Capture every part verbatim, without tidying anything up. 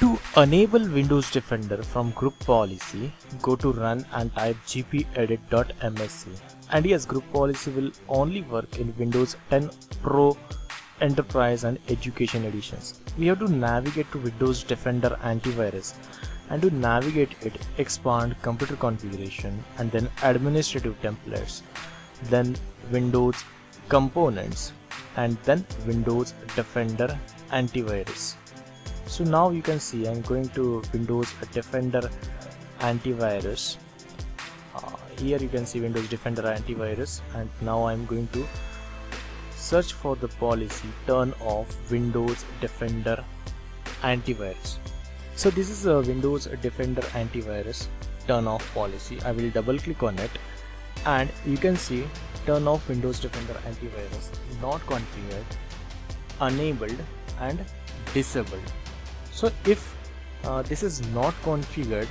To enable Windows Defender from Group Policy, go to Run and type g p edit dot m s c. And yes, Group Policy will only work in Windows ten Pro, Enterprise and Education editions. We have to navigate to Windows Defender Antivirus, and to navigate it, expand Computer Configuration and then Administrative Templates, then Windows Components and then Windows Defender Antivirus. So now you can see I'm going to Windows Defender Antivirus. Uh, here you can see Windows Defender Antivirus, and now I'm going to search for the policy, turn off Windows Defender Antivirus. So this is a Windows Defender Antivirus turn off policy. I will double click on it and you can see turn off Windows Defender Antivirus, not configured, enabled and disabled. So if uh, this is not configured,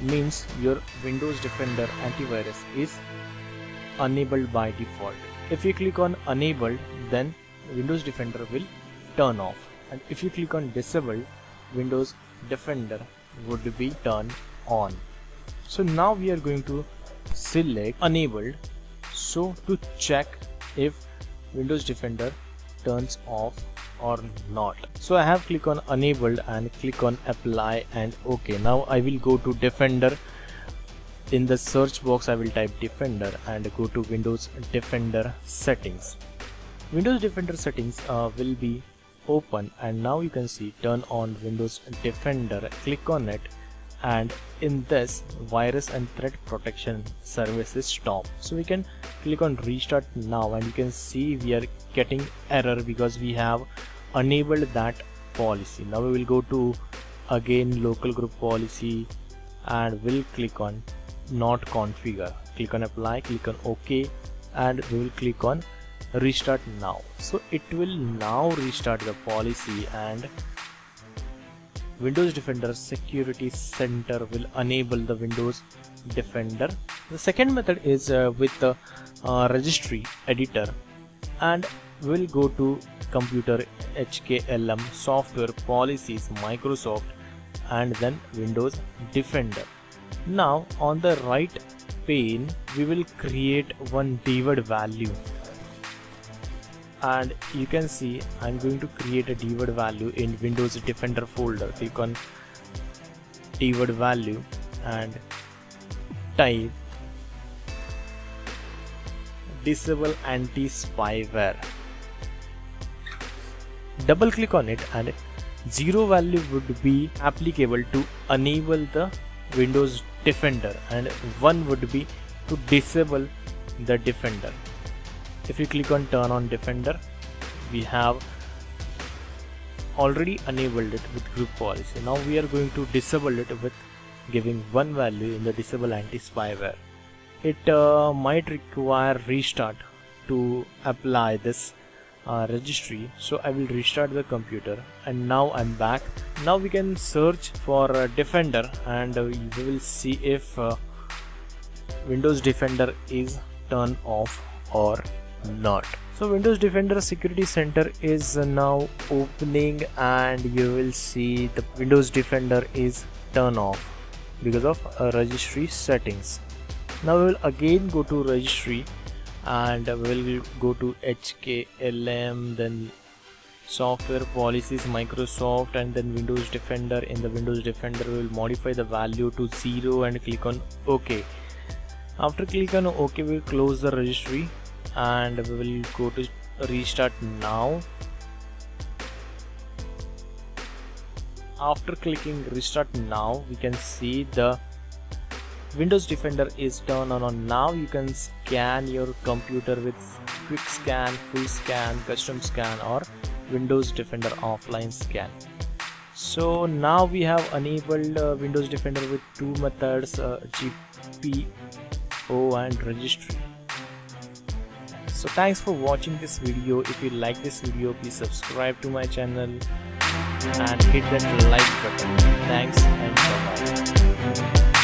means your Windows Defender Antivirus is enabled by default. If you click on enabled, then Windows Defender will turn off, and if you click on disabled, Windows Defender would be turned on. So now we are going to select enabled, so to check if Windows Defender turns off or not. So I have clicked on enabled and click on apply and OK. Now I will go to Defender. In the search box I will type Defender and go to Windows Defender settings. Windows Defender settings uh, will be open, and now you can see turn on Windows Defender. Click on it, and in this virus and threat protection services stop. So we can click on restart now, and you can see we are getting error because we have enabled that policy. Now we will go to again local group policy and we'll click on not configure, click on apply, click on OK, and we will click on restart now. So it will now restart the policy, and Windows Defender Security Center will enable the Windows Defender. The second method is uh, with the uh, registry editor, and we'll go to computer H K L M software policies Microsoft and then Windows Defender. Now on the right pane we will create one D word value, and you can see I'm going to create a D word value in Windows Defender folder. Click on D word value and type disable anti-spyware. Double click on it, and zero value would be applicable to enable the Windows Defender and one would be to disable the Defender. If you click on turn on Defender, we have already enabled it with group policy. Now we are going to disable it with giving one value in the disable anti-spyware. It uh, might require restart to apply this uh, registry, so I will restart the computer, and now I'm back. Now we can search for uh, Defender, and uh, we will see if uh, Windows Defender is turned off or not. So Windows Defender Security Center is now opening, and you will see the Windows Defender is turned off because of uh, registry settings. Now we will again go to registry and we will go to H K L M, then software policies Microsoft and then Windows Defender. In the Windows Defender we will modify the value to zero and click on OK. After click on OK we will close the registry and we will go to restart now. After clicking restart now, we can see the Windows Defender is turned on. Now you can scan your computer with quick scan, full scan, custom scan or Windows Defender offline scan. So now we have enabled uh, Windows Defender with two methods, uh, G P O and registry. So thanks for watching this video. If you like this video, please subscribe to my channel and hit that like button. Thanks and bye-bye.